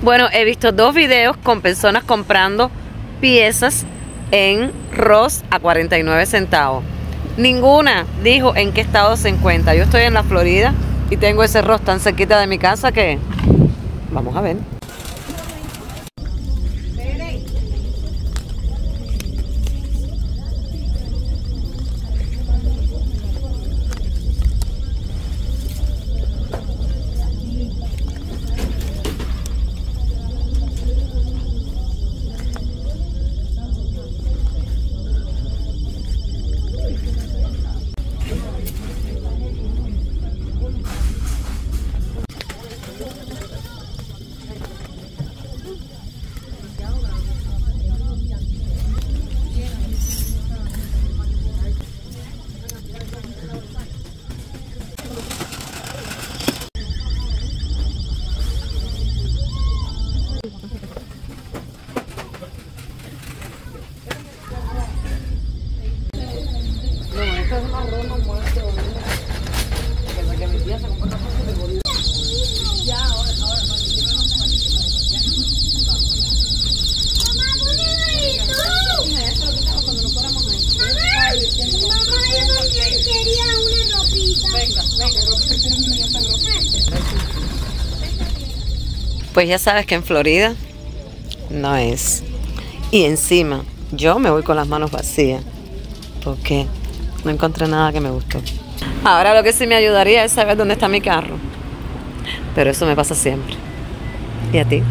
Bueno, he visto dos videos con personas comprando piezas en Ross a 49 centavos. Ninguna dijo en qué estado se encuentra. Yo estoy en la Florida y tengo ese Ross tan cerquita de mi casa que vamos a ver. Pues ya sabes que en Florida no es. Y encima yo me voy con las manos vacías porque no encontré nada que me gustó. Ahora lo que sí me ayudaría es saber dónde está mi carro, pero eso me pasa siempre. ¿Y a ti?